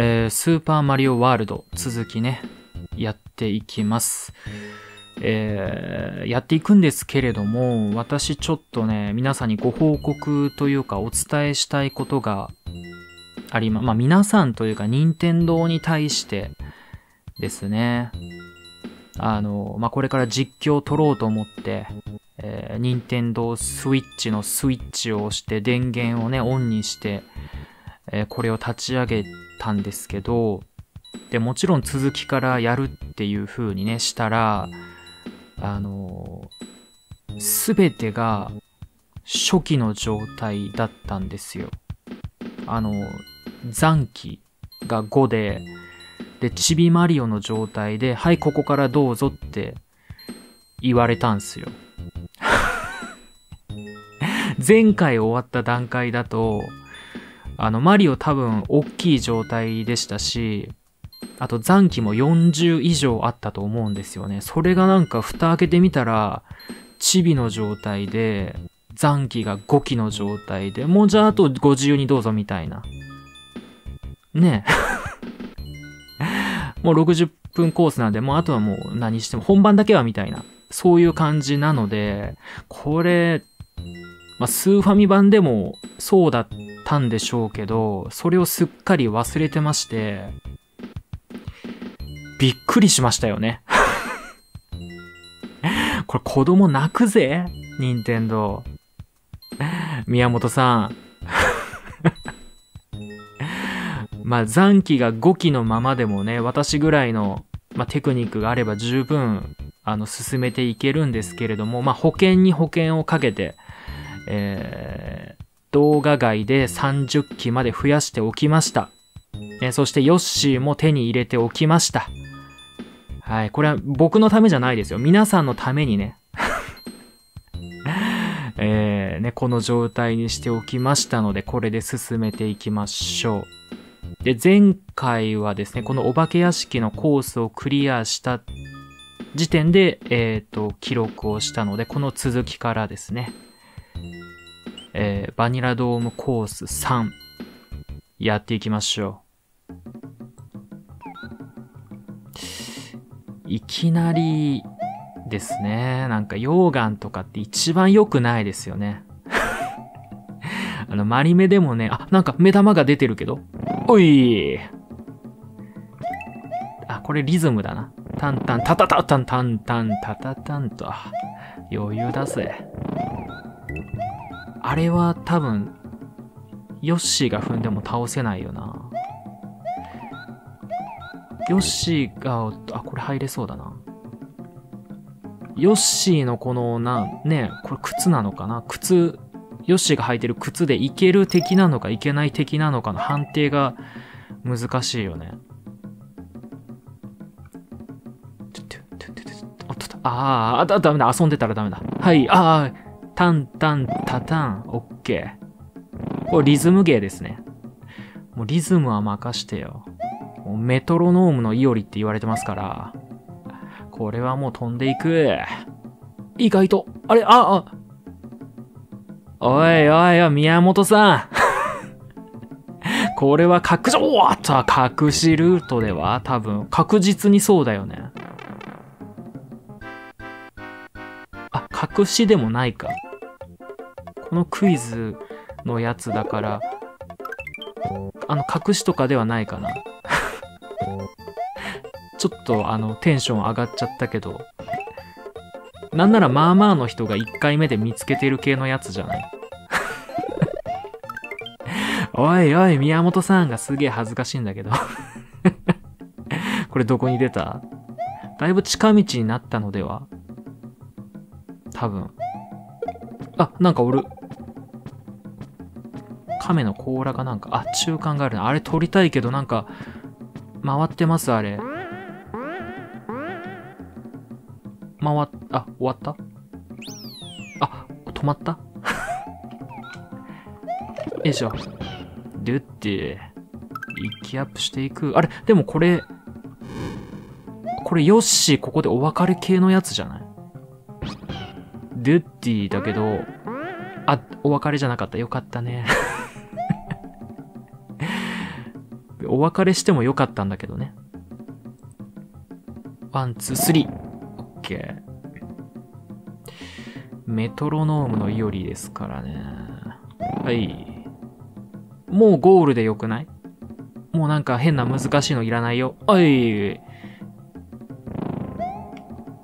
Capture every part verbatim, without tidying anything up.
えー、スーパーマリオワールド続きね、やっていきます。えー、やっていくんですけれども、私ちょっとね、皆さんにご報告というかお伝えしたいことがありま、まあ皆さんというか任天堂に対してですね、あの、まあこれから実況撮ろうと思って、えー、任天堂スイッチのスイッチを押して電源をね、オンにして、えー、これを立ち上げたんですけど、で、もちろん続きからやるっていう風にね、したら、あのー、すべてが初期の状態だったんですよ。あのー、残機がごで、で、チビマリオの状態で、はい、ここからどうぞって言われたんすよ。前回終わった段階だと、あの、マリオ多分大きい状態でしたし、あと残機もよんじゅう以上あったと思うんですよね。それがなんか蓋開けてみたら、チビの状態で、残機がご機の状態で、もうじゃああとご自由にどうぞみたいな。ねえ。もうろくじゅっぷんコースなんで、もうあとはもう何しても、本番だけはみたいな。そういう感じなので、これ、まあ、スーファミ版でもそうだったんでしょうけど、それをすっかり忘れてまして、びっくりしましたよね。これ子供泣くぜ、任天堂。宮本さん。まあ残機がご機のままでもね、私ぐらいの、まあ、テクニックがあれば十分あの進めていけるんですけれども、まあ保険に保険をかけて、えー、動画外でさんじゅっ機まで増やしておきました。えー、そしてヨッシーも手に入れておきました。はい。これは僕のためじゃないですよ。皆さんのためにね。えー、ね、この状態にしておきましたので、これで進めていきましょう。で、前回はですね、このお化け屋敷のコースをクリアした時点で、えっと、記録をしたので、この続きからですね、えー、バニラドームコースさん、やっていきましょう。いきなりですね。なんか溶岩とかって一番良くないですよね。あの、マリメでもね、あ、なんか目玉が出てるけど。おい！あ、これリズムだな。タンタン、タタタタンタンタンタタタンと。余裕だぜ。あれは多分、ヨッシーが踏んでも倒せないよな。ヨッシーが、あ、これ入れそうだな。ヨッシーのこの、な、ね、これ靴なのかな？靴、ヨッシーが履いてる靴でいける敵なのかいけない敵なのかの判定が難しいよね。おっとっと、あー、だ、ダメだ、遊んでたらダメだ。はい、あー、タンタンタタン、オッケー。これリズムゲーですね。もうリズムは任してよ。もうメトロノームのイオリって言われてますから。これはもう飛んでいく。意外と。あれ、あ、あ。おいおいおい、宮本さん。これは確実、おっと、隠しルートでは多分、確実にそうだよね。あ、隠しでもないか。このクイズ、のやつだから、あの、隠しとかではないかな。ちょっと、あの、テンション上がっちゃったけど、なんならまあまあの人がいっかいめで見つけてる系のやつじゃない。おいおい、宮本さんがすげえ恥ずかしいんだけど。これどこに出た？だいぶ近道になったのでは？多分。あ、なんかおる。亀の甲羅かなんか、あ、中間があるな。あれ取りたいけど、なんか、回ってます、あれ。回っ、あ、終わった？あ、止まった？よいしょ。でって、息アップしていく。あれ、でもこれ、これ、ヨッシー、ここでお別れ系のやつじゃない？ドゥッティだけど、あ、お別れじゃなかった。よかったね。お別れしてもよかったんだけどね。ワン、ツー、スリー。オッケー。メトロノームのイオリですからね。はい。もうゴールでよくない？もうなんか変な難しいのいらないよ。はい。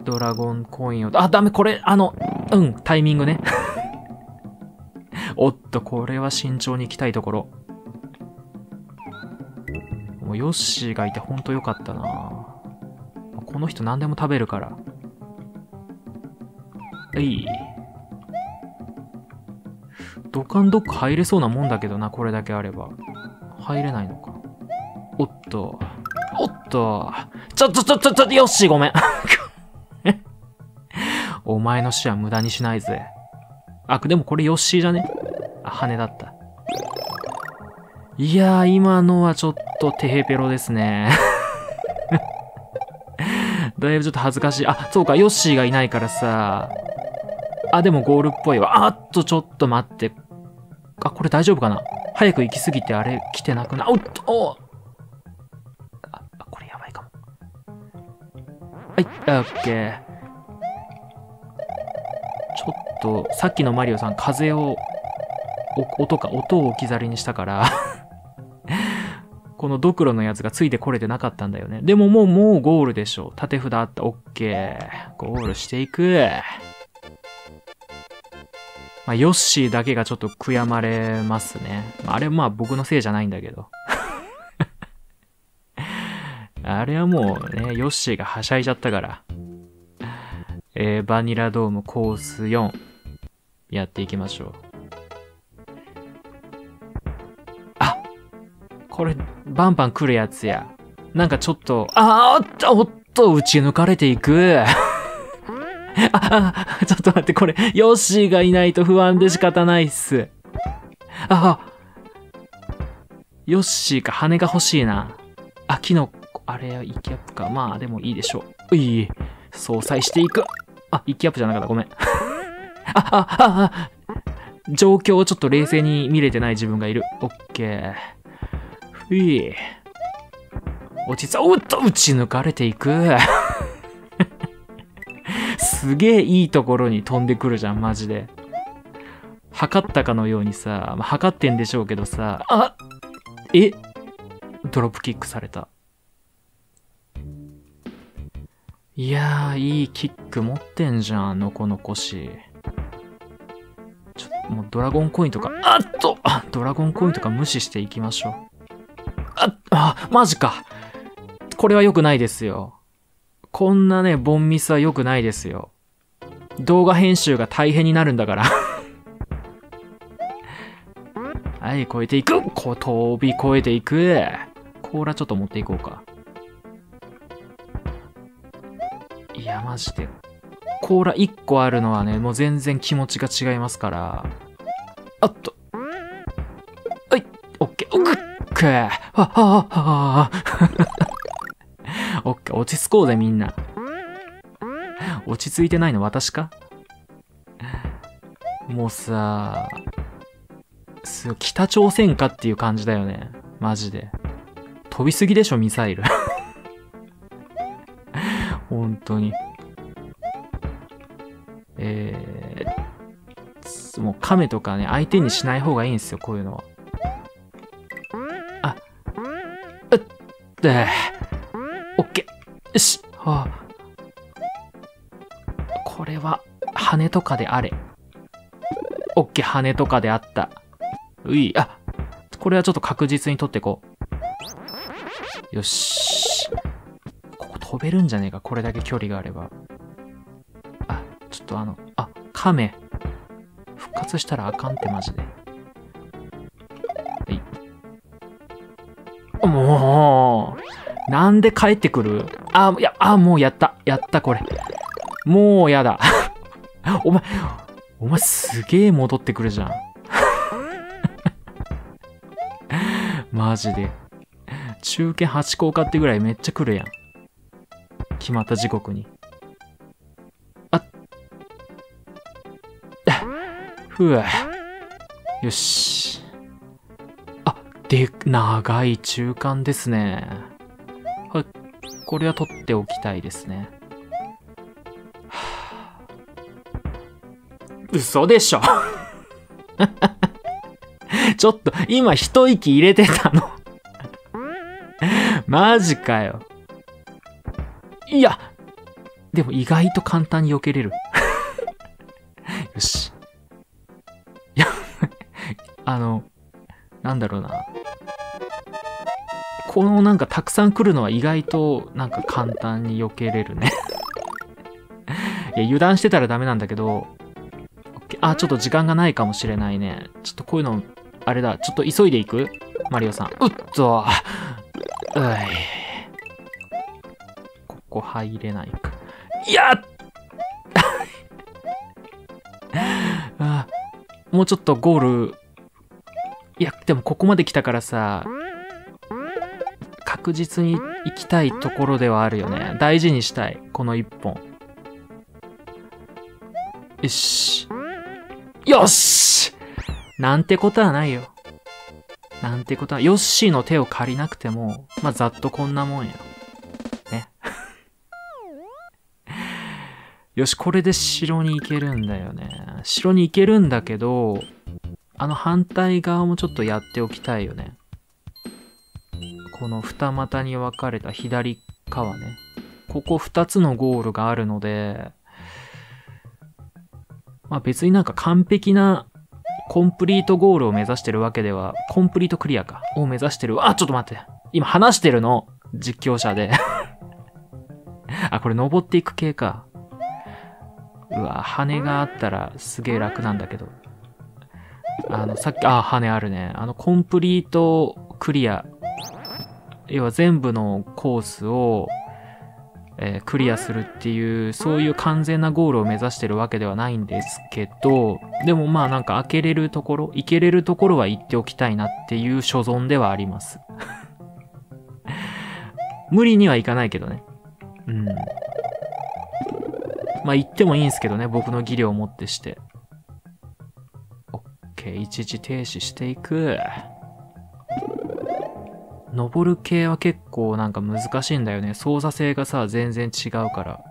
ドラゴンコインを、あ、ダメ、これ、あの、うん、タイミングね。おっと、これは慎重に行きたいところ。もうヨッシーがいてほんとよかったな。この人何でも食べるから。はい。ドカンドック入れそうなもんだけどな、これだけあれば。入れないのか。おっと。おっと。ちょ、ちょ、ちょ、ちょ、ちょ、ヨッシーごめん。お前の死は無駄にしないぜ。あ、でもこれヨッシーじゃね？あ、羽だった。いやー、今のはちょっとテヘペロですね。だいぶちょっと恥ずかしい。あ、そうか、ヨッシーがいないからさ。あ、でもゴールっぽいわ。あっと、ちょっと待って。あ、これ大丈夫かな？早く行きすぎてあれ来てなくな。おっと、おっあ、これやばいかも。はい、オッケー。ちょっと、さっきのマリオさん、風を、音か、音を置き去りにしたから、このドクロのやつがついてこれてなかったんだよね。でももう、もうゴールでしょ。縦札あった。オッケー。ゴールしていく。まあ、ヨッシーだけがちょっと悔やまれますね。あれはまあ僕のせいじゃないんだけど。あれはもうね、ヨッシーがはしゃいじゃったから。えー、バニラドームコースよん。やっていきましょう。あ、これ、バンバン来るやつや。なんかちょっと、あー、おっと、打ち抜かれていく。あ、あ、ちょっと待って、これ、ヨッシーがいないと不安で仕方ないっす。あ、ヨッシーか、羽が欲しいな。あ、キノコ、あれ、イキャップか。まあ、でもいいでしょう。うい、相殺していく。あ、イキャップじゃなかった。ごめん。あ、あ、あ、あ、状況をちょっと冷静に見れてない自分がいる。オッケー。ふい。落ち着、おっと、打ち抜かれていく。すげえいいところに飛んでくるじゃん、マジで。測ったかのようにさ、まあ、測ってんでしょうけどさ、あ、え、ドロップキックされた。いやー、いいキック持ってんじゃん、のこのこし。ちょっと、もうドラゴンコインとか、あっと、あ、ドラゴンコインとか無視していきましょう。あ、あ、マジか。これは良くないですよ。こんなね、ボンミスは良くないですよ。動画編集が大変になるんだから。はい、越えていく。こう、飛び越えていく。甲羅ちょっと持っていこうか。いや、マジで。甲羅いっこあるのはね、もう全然気持ちが違いますから。あっと。はい、オッケー。オッケー。はっはっはっは。オッケー、落ち着こうぜみんな。落ち着いてないの私か？もうさ、すごい北朝鮮かっていう感じだよね。マジで。飛びすぎでしょ、ミサイル。本当に。えー、もう亀とかね、相手にしない方がいいんですよ、こういうのは。あ、うっ、で、オッケー。よし。はあ、これは、羽とかであれ。オッケー、羽とかであった。うい、あ、これはちょっと確実に取ってこう。よし。ここ飛べるんじゃねえか、これだけ距離があれば。あ、ちょっとあの、あ、亀。復活したらあかんってマジで。はい。もう。なんで帰ってくる？あ、いや、あ、もうやった。やった、これ。もうやだ。お前、お前すげえ戻ってくるじゃん。マジで。中堅はちこ買ってぐらいめっちゃ来るやん。決まった時刻に。あっ。ふぅ。よし。あ、で、長い中間ですね。はい、これは取っておきたいですね。はあ、嘘でしょちょっと、今一息入れてたの。マジかよ。いや、でも意外と簡単に避けれる。よし。いや、あの、なんだろうな。このなんかたくさん来るのは意外となんか簡単に避けれるね。いや、油断してたらダメなんだけど、あ、ちょっと時間がないかもしれないね。ちょっとこういうの、あれだ、ちょっと急いでいく？マリオさん。うっとうい。ここ入れないか。いやっあ、もうちょっとゴール。いや、でもここまで来たからさ、確実に行きたいところではあるよね。大事にしたい、この一本。よし。よし！なんてことはないよ。なんてことは、ヨッシーの手を借りなくても、まあ、ざっとこんなもんよ。ね。よし、これで城に行けるんだよね。城に行けるんだけど、あの反対側もちょっとやっておきたいよね。この二股に分かれた左側ね。ここ二つのゴールがあるので、まあ別になんか完璧なコンプリートゴールを目指してるわけでは、コンプリートクリアか。を目指してる。あ、ちょっと待って。今話してるの。実況者で。あ、これ登っていく系か。うわ、羽があったらすげえ楽なんだけど。あの、さっき、あ、羽あるね。あの、コンプリートクリア。要は全部のコースを、えー、クリアするっていう、そういう完全なゴールを目指してるわけではないんですけど、でもまあなんか開けれるところ、行けれるところは行っておきたいなっていう所存ではあります。無理にはいかないけどね。うん。まあ行ってもいいんですけどね、僕の技量をもってして。OK、一時停止していく。登る系は結構なんか難しいんだよね。操作性がさ、全然違うから。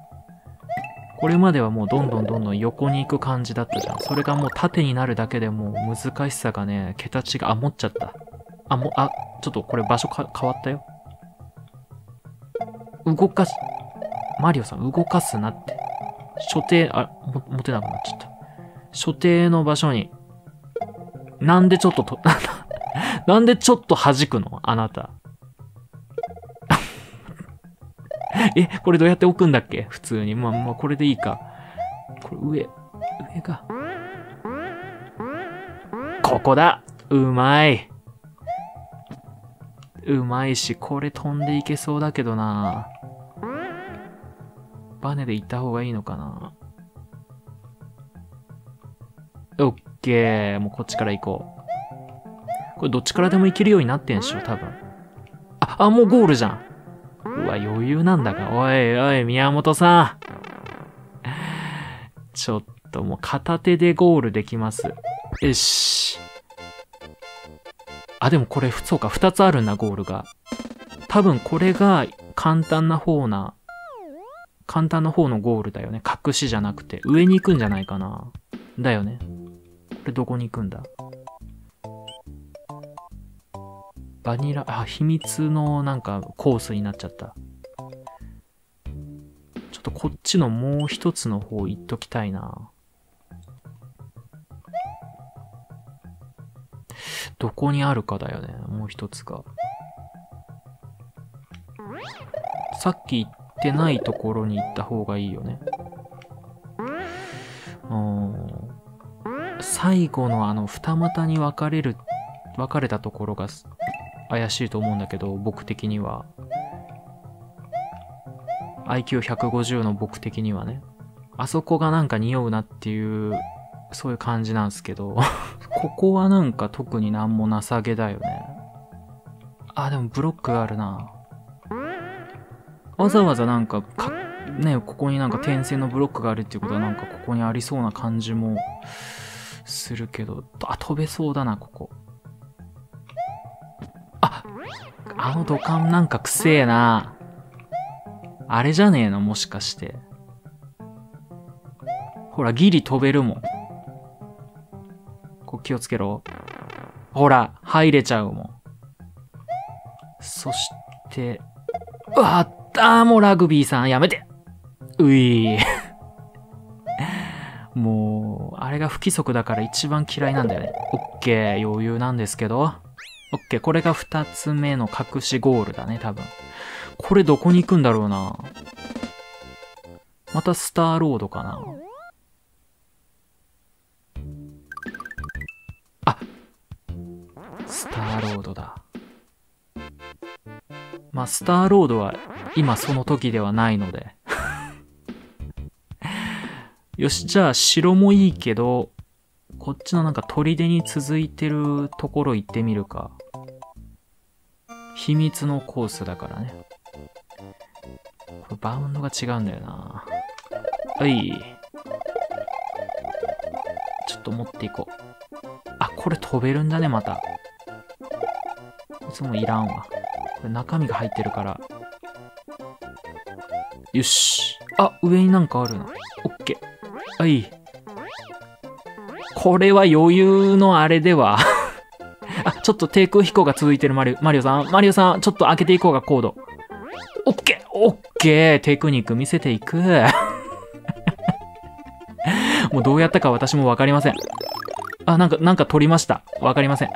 これまではもうどんどんどんどん横に行く感じだったじゃん。それがもう縦になるだけでもう難しさがね、桁違い。あ、持っちゃった。あ、も、あ、ちょっとこれ場所か変わったよ。動かす。マリオさん、動かすなって。所定、あ、も、持てなくなっちゃった。所定の場所に。なんでちょっとと、なんでちょっと弾くの？あなた。え、これどうやって置くんだっけ？普通に。まあまあ、これでいいか。これ上、上か。ここだ！うまい。うまいし、これ飛んでいけそうだけどな。バネで行った方がいいのかな。オッケー。もうこっちから行こう。これどっちからでも行けるようになってんしょ、多分。あ、あ、もうゴールじゃん。うわ、余裕なんだが。おいおい、宮本さん。ちょっともう片手でゴールできます。よし。あ、でもこれ、そうか、二つあるんだ、ゴールが。多分これが簡単な方な、簡単な方のゴールだよね。隠しじゃなくて、上に行くんじゃないかな。だよね。これどこに行くんだ？バニラ、あ、秘密のなんかコースになっちゃった。ちょっとこっちのもう一つの方行っときたいな。どこにあるかだよね、もう一つが。さっき行ってないところに行った方がいいよね。うん。最後のあの二股に分かれる、分かれたところが、怪しいと思うんだけど、僕的には。アイキューひゃくごじゅう の僕的にはね。あそこがなんか匂うなっていう、そういう感じなんですけど。ここはなんか特になんも情けだよね。あ、でもブロックがあるな。わざわざなんか、か、ね、ここになんか点線のブロックがあるっていうことはなんかここにありそうな感じもするけど、あ、飛べそうだな、ここ。あの土管なんかくせえな。あれじゃねえのもしかして。ほら、ギリ飛べるもん。こう気をつけろ。ほら、入れちゃうもん。そして、うわあったーもうラグビーさんやめて。ういもう、あれが不規則だから一番嫌いなんだよね。オッケー、余裕なんですけど。オッケー、これが二つ目の隠しゴールだね、多分。これどこに行くんだろうな。またスターロードかな。あ、スターロードだ。まあ、スターロードは今その時ではないので。よし、じゃあ城もいいけど、こっちのなんか砦に続いてるところ行ってみるか。秘密のコースだからね。これバウンドが違うんだよな。はい。ちょっと持っていこう。あ、これ飛べるんだね、また。いつもいらんわ。これ中身が入ってるから。よし。あ、上になんかあるな。オッケー。はい。これは余裕のあれでは。あ、ちょっと低空飛行が続いてるマリオ、マリオさん。マリオさん、ちょっと開けていこうが、コード。オッケーオッケーテクニック見せていく。もうどうやったか私もわかりません。あ、なんか、なんか取りました。わかりません。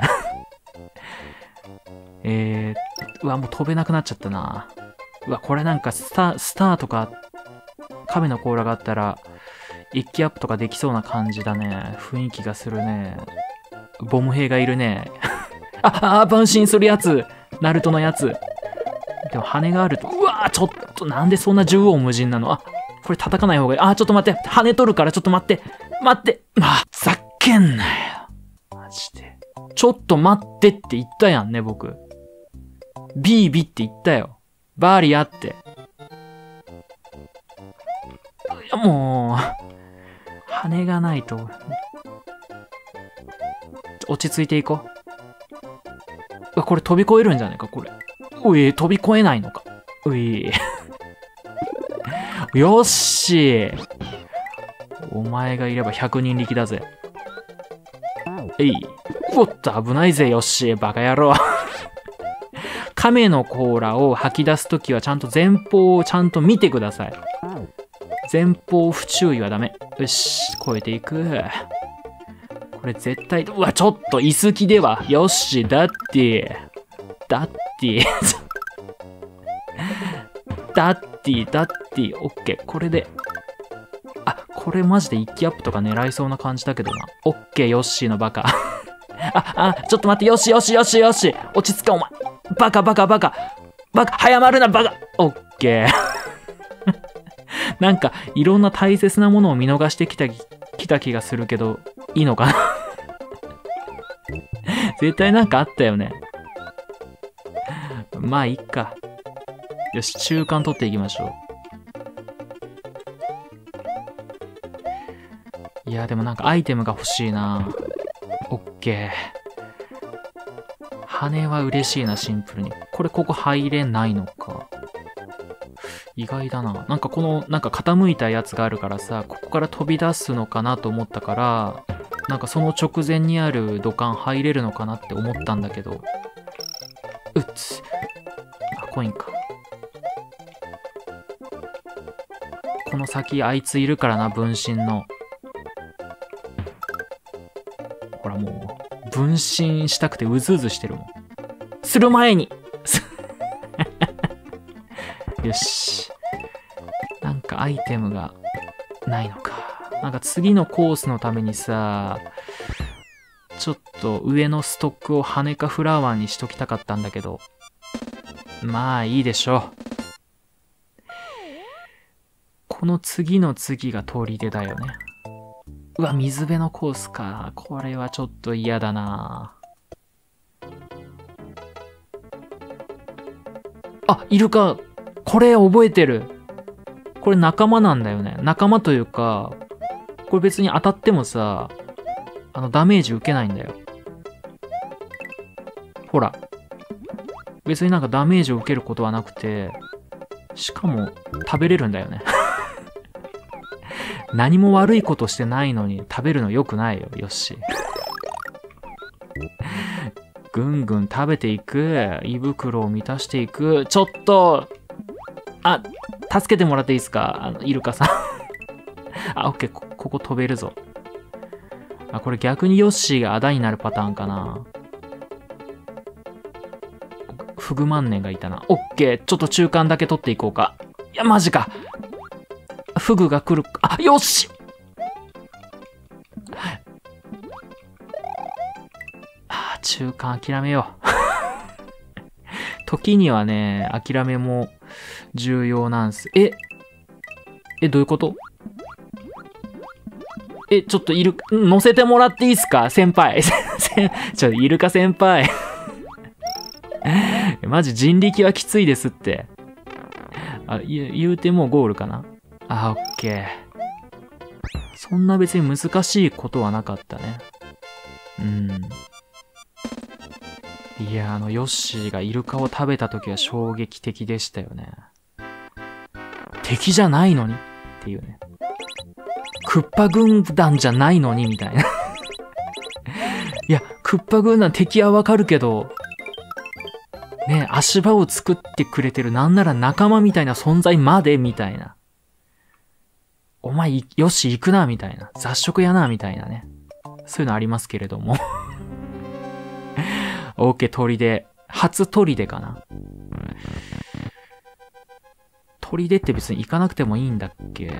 えー、うわ、もう飛べなくなっちゃったな。うわ、これなんかスタ、スターとか、亀の甲羅があったら、一気アップとかできそうな感じだね。雰囲気がするね。ボム兵がいるね。あ、あ、バウンシンするやつナルトのやつ。でも羽があると、うわーちょっとなんでそんな縦横無尽なの。あ、これ叩かない方がいい。あ、ちょっと待って。羽取るからちょっと待って。待って。まあ、ざっけんなよ。マジで。ちょっと待ってって言ったやんね、僕。ビービって言ったよ。バーリアって。いや、もう、羽がないと。落ち着いていこう。これ飛び越えるんじゃないか、これ。おい、飛び越えないのか。おい。よっしー。お前がいればひゃくにん力だぜ。えい。おっと、危ないぜ、よっしー。バカ野郎。亀の甲羅を吐き出すときは、ちゃんと前方をちゃんと見てください。前方不注意はダメ。よし、越えていく。これ絶対、うわ、ちょっと、いすきでは。よっし、だって、だって、だって、だって、オッケー、これで。あ、これマジで一気アップとか狙いそうな感じだけどな。オッケー、よっしーのバカ。あ、あ、ちょっと待って、よしよしよしよし。落ち着か、お前。バカバカバカ。バカ、早まるな、バカ。オッケー。なんか、いろんな大切なものを見逃してきた、きた気がするけど、いいのかな絶対なんかあったよね。まあ、いっか。よし、中間取っていきましょう。いや、でもなんかアイテムが欲しいな。オッケー。羽は嬉しいな、シンプルに。これ、ここ入れないのか。意外だな。なんかこの、なんか傾いたやつがあるからさ、ここから飛び出すのかなと思ったから、なんかその直前にある土管入れるのかなって思ったんだけど。うっつ。あ、コインか。この先あいついるからな、分身の。ほらもう、分身したくてうずうずしてるもん。する前によし。なんかアイテムがないのか。なんか次のコースのためにさ、ちょっと上のストックを羽かフラワーにしときたかったんだけど。まあいいでしょう。この次の次が砦だよね。うわ、水辺のコースか。これはちょっと嫌だな。あ、イルカ。これ覚えてる。これ仲間なんだよね。仲間というか、これ別に当たってもさ、あのダメージ受けないんだよ。ほら。別になんかダメージを受けることはなくて、しかも食べれるんだよね。何も悪いことしてないのに食べるの良くないよ、よし。ぐんぐん食べていく。胃袋を満たしていく。ちょっと、あ、助けてもらっていいですか、あのイルカさん。あ、オッケー、ここ飛べるぞ。あ、これ逆にヨッシーがあだになるパターンかな。フグ万年がいたな。オッケー、ちょっと中間だけ取っていこうか。いや、マジか。フグが来る。あ、ヨッシー。あ、中間諦めよう。時にはね、諦めも重要なんす。ええ、どういうこと？え、ちょっとイルカ、乗せてもらっていいっすか先輩。ちょ、イルカ先輩。マジ人力はきついですって。あ、言う、言うてもうゴールかな。あ、オッケー。そんな別に難しいことはなかったね。うん。いや、あの、ヨッシーがイルカを食べた時は衝撃的でしたよね。敵じゃないのにっていうね。クッパ軍団じゃないのにみたいな。いや、クッパ軍団敵はわかるけど、ね、足場を作ってくれてる、なんなら仲間みたいな存在までみたいな。お前、よし、行くな、みたいな。雑食やな、みたいなね。そういうのありますけれども。オーケー、砦。初砦かな。砦って別に行かなくてもいいんだっけ？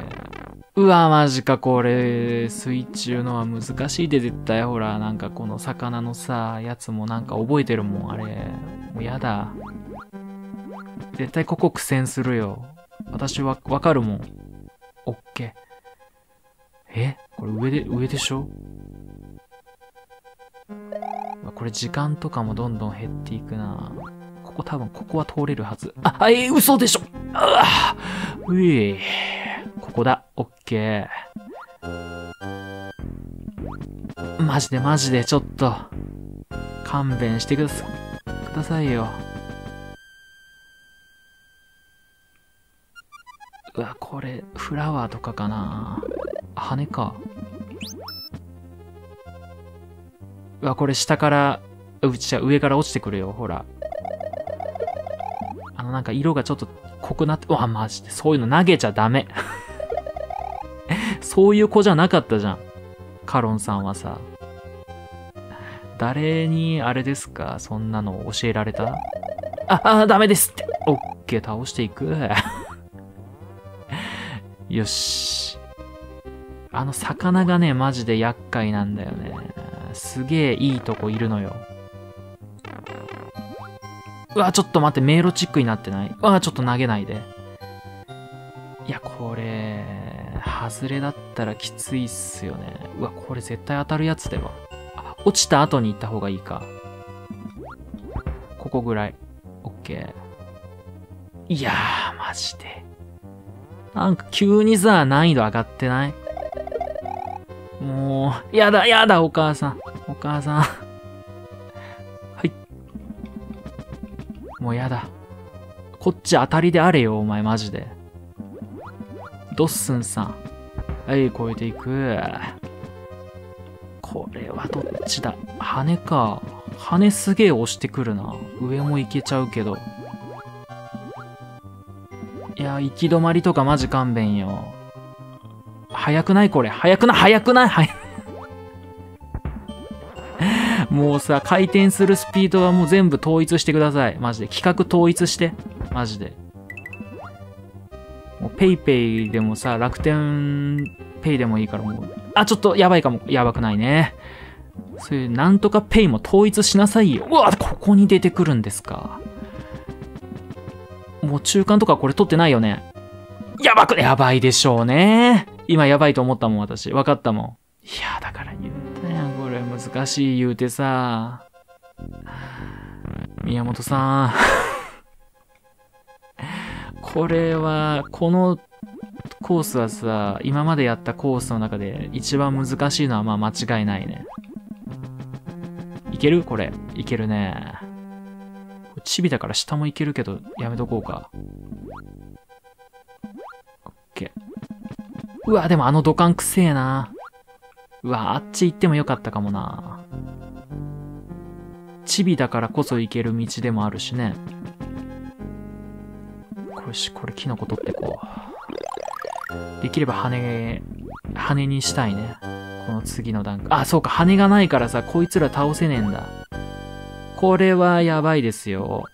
うわ、マジか、これ、水中のは難しいで、絶対、ほら、なんかこの魚のさ、やつもなんか覚えてるもん、あれ。もうやだ。絶対ここ苦戦するよ。私は、わかるもん。オッケー。え？これ上で、上でしょ？これ時間とかもどんどん減っていくな。ここ多分、ここは通れるはず。あ、あ、えー、嘘でしょ！うわぁ！うぃ。ここだ。オッケー。マジでマジで、ちょっと、勘弁してくださ、くださいよ。うわ、これ、フラワーとかかな。羽か。うわ、これ下から、うちは上から落ちてくるよ、ほら。あの、なんか色がちょっと濃くなって、うわ、マジで、そういうの投げちゃダメ。そういう子じゃなかったじゃん。カロンさんはさ。誰に、あれですか？そんなの教えられた？あ、あ、ダメですって。オッケー、倒していく。よし。あの魚がね、マジで厄介なんだよね。すげえいいとこいるのよ。うわ、ちょっと待って、迷路チックになってない？うわ、ちょっと投げないで。いや、これ、外れだったらきついっすよね。うわ、これ絶対当たるやつでは。落ちた後に行った方がいいか。ここぐらい。オッケー。いやー、マジで。なんか急にさ、難易度上がってない？もう、やだ、やだ、お母さん。お母さん。はい。もうやだ。こっち当たりであれよ、お前、マジで。ドッスンさん。はい、越えていく。これはどっちだ？羽か。羽すげえ押してくるな。上も行けちゃうけど。いや、行き止まりとかマジ勘弁よ。早くないこれ。早くない早くない早もうさ、回転するスピードはもう全部統一してください。マジで。規格統一して。マジで。もう PayPay でもさ、楽天ペイでもいいからもう。あ、ちょっとやばいかも。やばくないね。そういうなんとかペイも統一しなさいよ。うわ、ここに出てくるんですか。もう中間とかこれ取ってないよね。やばく、やばいでしょうね。今やばいと思ったもん、私。わかったもん。いや、だから言ったやん。これ難しい言うてさ。宮本さん。これは、この、コースはさ、今までやったコースの中で一番難しいのはまあ間違いないね。いける？これ。いけるね。チビだから下も行けるけど、やめとこうか。オッケー。うわ、でもあの土管くせえな。うわ、あっち行ってもよかったかもな。チビだからこそ行ける道でもあるしね。よし、これキノコ取ってこう。できれば羽、羽にしたいね。この次の段階。あ、そうか、羽がないからさ、こいつら倒せねえんだ。これはやばいですよ。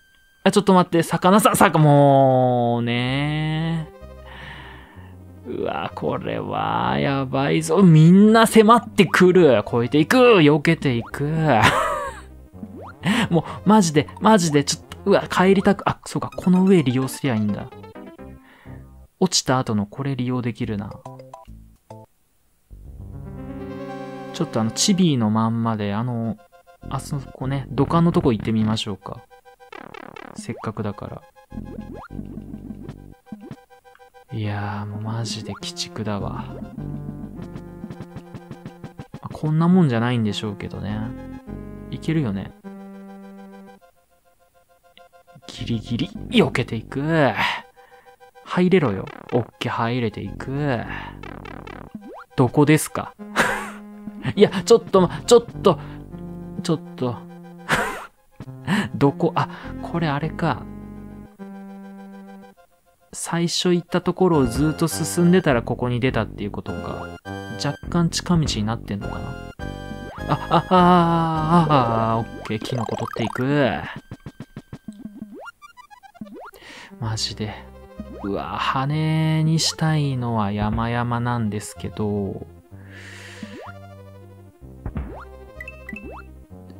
あ、ちょっと待って、魚さん、さか、もうねー。うわ、これはやばいぞ。みんな迫ってくる。越えていく。避けていく。もう、マジで、マジで、ちょっと、うわ、帰りたく、あ、そうか、この上利用すりゃいいんだ。落ちた後のこれ利用できるな。ちょっとあの、チビーのまんまで、あの、あそこね、土管のとこ行ってみましょうか。せっかくだから。いやー、もうマジで鬼畜だわ。こんなもんじゃないんでしょうけどね。いけるよね。ギリギリ、避けていく。入れろよ。オッケー、入れていく。どこですか？いや、ちょっと、ちょっと、ちょっと。どこ、あ、これあれか。最初行ったところをずっと進んでたらここに出たっていうことか。若干近道になってんのかな。あ、あ、あ、あ、あ、オッケー、キノコ取っていく。マジで。うわ、羽にしたいのは山々なんですけど。う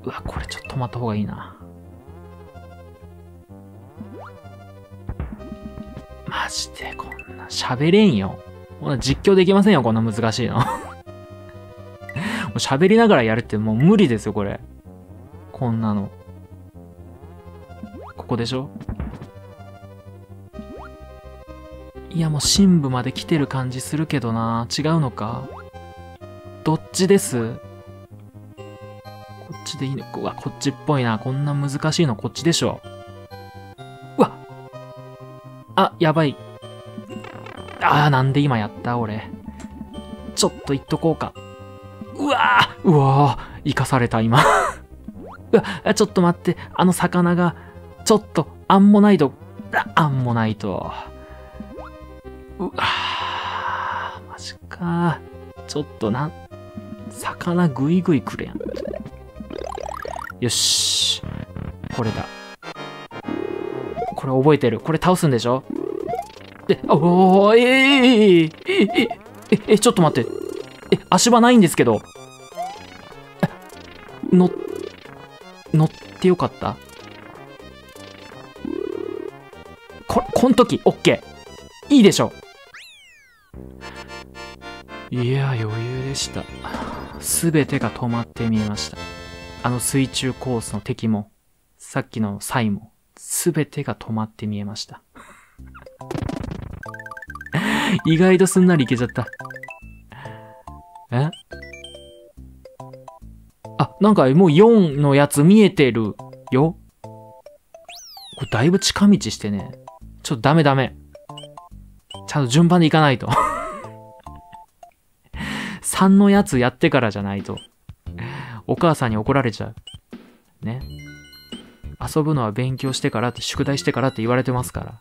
わ、これちょっと止まった方がいいな。マジで、こんな喋れんよ。こんな実況できませんよ、こんな難しいの。もう喋りながらやるってもう無理ですよ、これ。こんなの。ここでしょ？いや、もう深部まで来てる感じするけどな。違うのか？どっちです？こっちでいいの？うわ、こっちっぽいな。こんな難しいのこっちでしょ。うわ！あ、やばい。あー、なんで今やった俺。ちょっと行っとこうか。うわー！うわー！生かされた今。うわ、ちょっと待って。あの魚が、ちょっと、アンモナイト。アンモナイト。うわあ、マジか。ちょっとな、魚ぐいぐいくれやん。よし。これだ。これ覚えてる。これ倒すんでしょ？で、おー、えー、えー、えー、えー、え、ちょっと待って。え、足場ないんですけど。乗っ、乗ってよかった？こ、この時、オッケー。いいでしょ。いやー、余裕でした。すべてが止まって見えました。あの水中コースの敵も、さっきのサイも、すべてが止まって見えました。意外とすんなりいけちゃった。え？あ、なんかもうよんのやつ見えてるよ。これだいぶ近道してね。ちょっとダメダメ。ちゃんと順番でいかないと。さんのやつやってからじゃないと。お母さんに怒られちゃう。ね。遊ぶのは勉強してからって、宿題してからって言われてますから。